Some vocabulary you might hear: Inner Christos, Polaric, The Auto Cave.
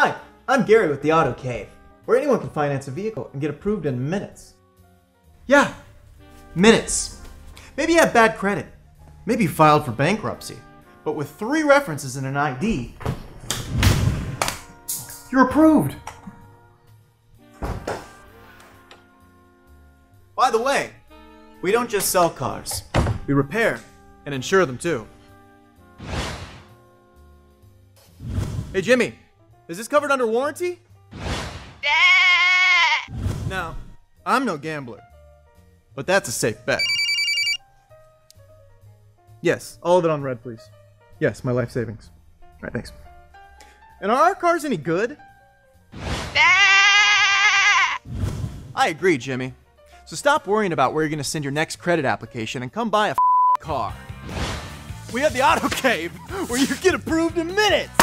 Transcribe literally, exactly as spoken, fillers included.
Hi, I'm Gary with The Auto Cave, where anyone can finance a vehicle and get approved in minutes. Yeah, minutes. Maybe you have bad credit. Maybe you filed for bankruptcy. But with three references and an I D, you're approved. By the way, we don't just sell cars. We repair and insure them too. Hey Jimmy, is this covered under warranty? Now, I'm no gambler, but that's a safe bet. Yes, all of it on red, please. Yes, my life savings. All right, thanks. And are our cars any good? I agree, Jimmy. So stop worrying about where you're going to send your next credit application and come buy a f***ing car. We have the Auto Cave, where you get approved in minutes!